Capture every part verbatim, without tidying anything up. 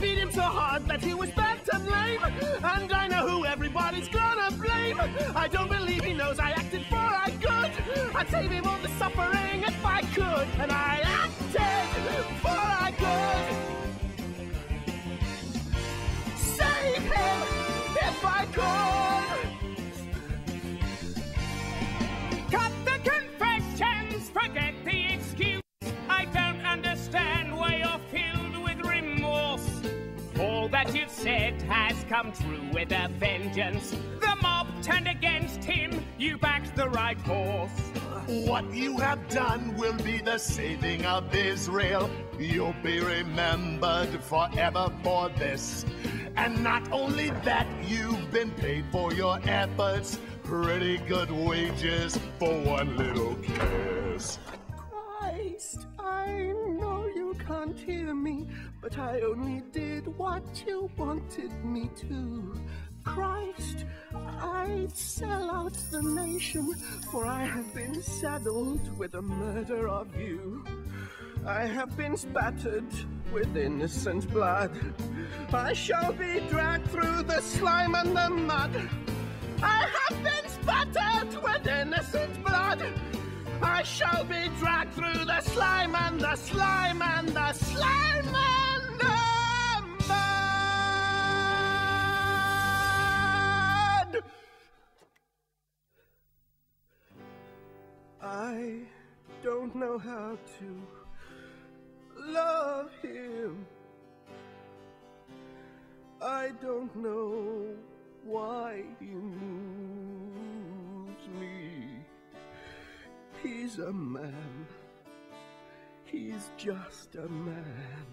beat him so hard that he was bent and lame. And I know who everybody's gonna blame. I don't believe he knows I acted for I could. I'd save him all the suffering if I could. And I acted for I could. Save him if I could. Cut the confessions, forget the excuse. I don't understand why you're filled with remorse. All that you've said has come true with a vengeance. The mob turned against him, you backed the right horse. What you have done will be the saving of Israel. You'll be remembered forever for this. And not only that, you've been paid for your efforts. Pretty good wages for one little kiss. I know you can't hear me, but I only did what you wanted me to. Christ, I'd sell out the nation, for I have been saddled with the murder of you. I have been spattered with innocent blood. I shall be dragged through the slime and the mud. I have been spattered with innocent blood. I shall be dragged through the slime and the slime and the slime and the mud. I don't know how to love him. I don't know why he moves me. He's a man. He's just a man.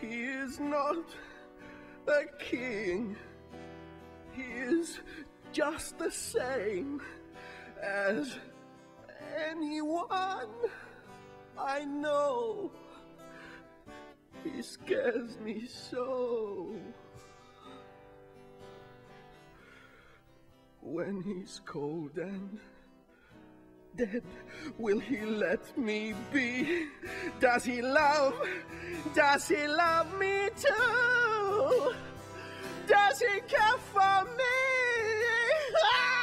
He is not a king. He is just the same as anyone I know. He scares me so. When he's cold and dead, will he let me be? Does he love? Does he love me too? Does he care for me? Ah!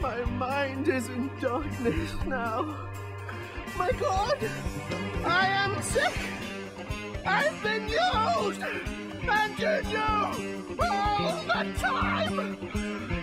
My mind is in darkness now. My God, I am sick. I've been used and you know all the time.